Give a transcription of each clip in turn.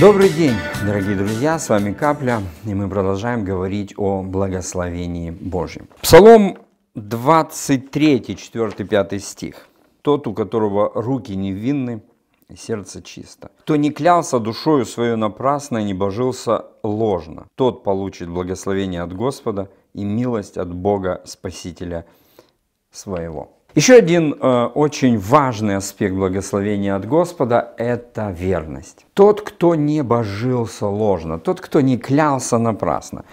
Добрый день, дорогие друзья, с вами Капля, и мы продолжаем говорить о благословении Божьем. Псалом 23, 4-5 стих. Тот, у которого руки невинны, сердце чисто. Кто не клялся душою свою напрасно и не божился ложно, тот получит благословение от Господа и милость от Бога Спасителя своего. Еще один очень важный аспект благословения от Господа – это верность. Тот, кто не божился ложно, тот, кто не клялся напрасно.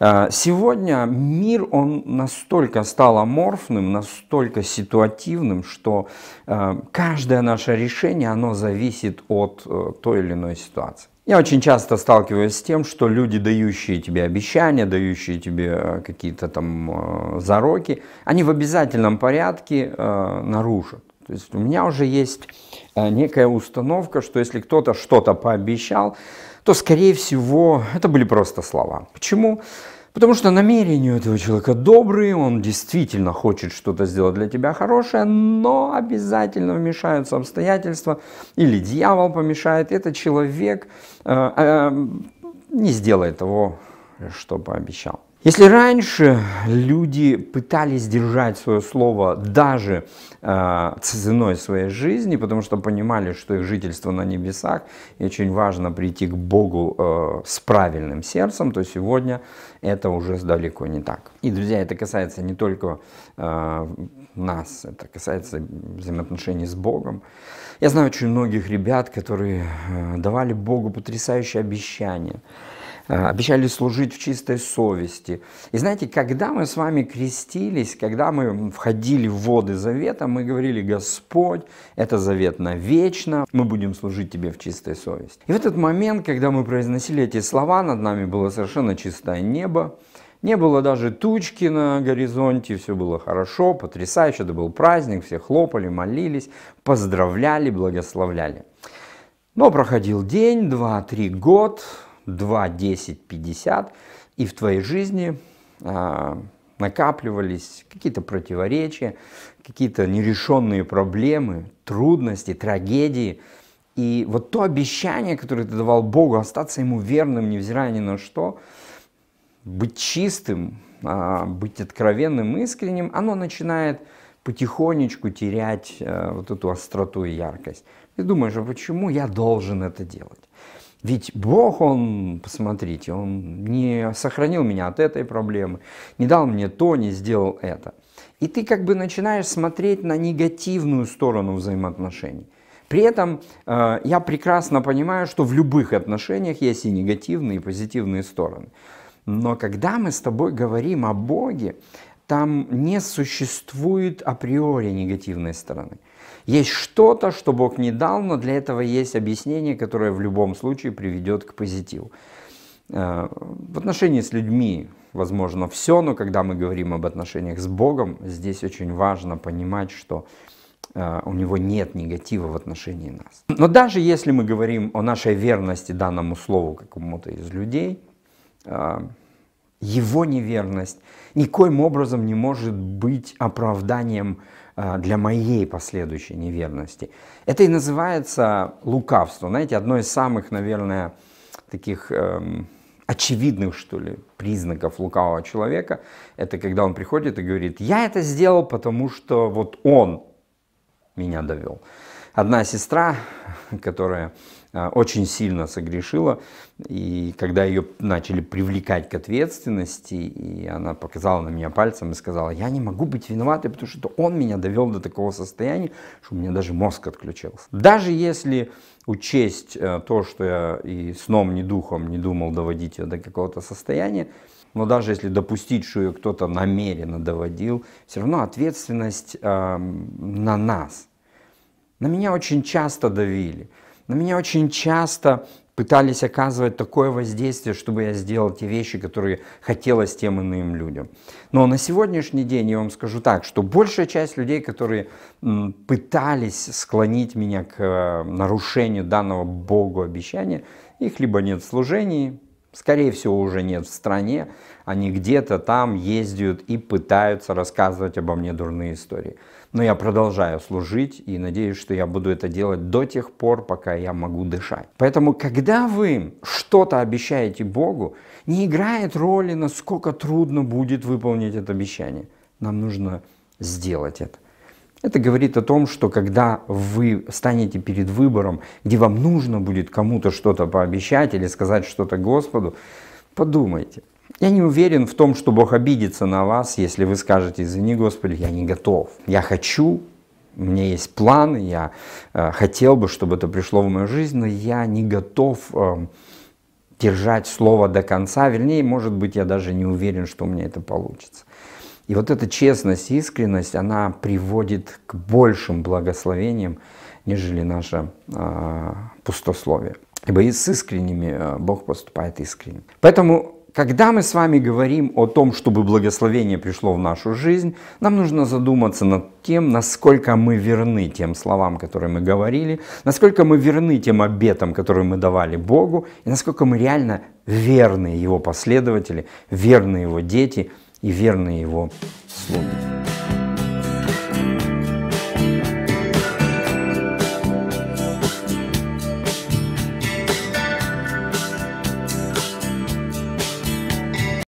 Сегодня мир, он настолько стал аморфным, настолько ситуативным, что каждое наше решение, оно зависит от той или иной ситуации. Я очень часто сталкиваюсь с тем, что люди, дающие тебе обещания, дающие тебе какие-то там зароки, они в обязательном порядке нарушат. То есть у меня уже есть некая установка, что если кто-то что-то пообещал, то, скорее всего, это были просто слова. Почему? Потому что намерения у этого человека добрые, он действительно хочет что-то сделать для тебя хорошее, но обязательно вмешаются обстоятельства, или дьявол помешает, этот человек не сделает того, что пообещал. Если раньше люди пытались держать свое слово даже ценой своей жизни, потому что понимали, что их жительство на небесах, и очень важно прийти к Богу с правильным сердцем, то сегодня это уже далеко не так. И, друзья, это касается не только нас, это касается взаимоотношений с Богом. Я знаю очень многих ребят, которые давали Богу потрясающие обещания, обещали служить в чистой совести. И знаете, когда мы с вами крестились, когда мы входили в воды завета, мы говорили: Господь, это завет навечно, мы будем служить Тебе в чистой совести. И в этот момент, когда мы произносили эти слова, над нами было совершенно чистое небо, не было даже тучки на горизонте, все было хорошо, потрясающе, это был праздник, все хлопали, молились, поздравляли, благословляли. Но проходил день, 2-3 год, 2, 10, 50, и в твоей жизни накапливались какие-то противоречия, какие-то нерешенные проблемы, трудности, трагедии. И вот то обещание, которое ты давал Богу, остаться Ему верным, невзирая ни на что, быть чистым, быть откровенным, искренним, оно начинает потихонечку терять вот эту остроту и яркость. Ты думаешь: а почему я должен это делать? Ведь Бог, Он, посмотрите, Он не сохранил меня от этой проблемы, не дал мне то, не сделал это. И ты как бы начинаешь смотреть на негативную сторону взаимоотношений. При этом я прекрасно понимаю, что в любых отношениях есть и негативные, и позитивные стороны. Но когда мы с тобой говорим о Боге, там не существует априори негативной стороны. Есть что-то, что Бог не дал, но для этого есть объяснение, которое в любом случае приведет к позитиву. В отношении с людьми возможно все, но когда мы говорим об отношениях с Богом, здесь очень важно понимать, что у Него нет негатива в отношении нас. Но даже если мы говорим о нашей верности данному слову какому-то из людей, его неверность никоим образом не может быть оправданием для моей последующей неверности. Это и называется лукавство. Знаете, одно из самых, наверное, таких очевидных, что ли, признаков лукавого человека, это когда он приходит и говорит: я это сделал, потому что вот он меня довел. Одна сестра, которая очень сильно согрешила, и когда ее начали привлекать к ответственности, и она показала на меня пальцем и сказала: я не могу быть виноватой, потому что он меня довел до такого состояния, что у меня даже мозг отключился. Даже если учесть то, что я и сном, ни духом не думал доводить ее до какого-то состояния, но даже если допустить, что ее кто-то намеренно доводил, все равно ответственность на нас. На меня очень часто давили, на меня очень часто пытались оказывать такое воздействие, чтобы я сделал те вещи, которые хотелось тем иным людям. Но на сегодняшний день я вам скажу так, что большая часть людей, которые пытались склонить меня к нарушению данного Богу обещания, их либо нет в служении, скорее всего, уже нет в стране. Они где-то там ездят и пытаются рассказывать обо мне дурные истории. Но я продолжаю служить и надеюсь, что я буду это делать до тех пор, пока я могу дышать. Поэтому, когда вы что-то обещаете Богу, не играет роли, насколько трудно будет выполнить это обещание. Нам нужно сделать это. Это говорит о том, что когда вы станете перед выбором, где вам нужно будет кому-то что-то пообещать или сказать что-то Господу, подумайте. Я не уверен в том, что Бог обидится на вас, если вы скажете: «Извини, Господи, я не готов, я хочу, у меня есть план, я хотел бы, чтобы это пришло в мою жизнь, но я не готов держать слово до конца, вернее, может быть, я даже не уверен, что у меня это получится». И вот эта честность, искренность, она приводит к большим благословениям, нежели наше пустословие. Ибо и с искренними Бог поступает искренне. Поэтому, когда мы с вами говорим о том, чтобы благословение пришло в нашу жизнь, нам нужно задуматься над тем, насколько мы верны тем словам, которые мы говорили, насколько мы верны тем обетам, которые мы давали Богу, и насколько мы реально верные Его последователи, верные Его дети и верные Его слуги.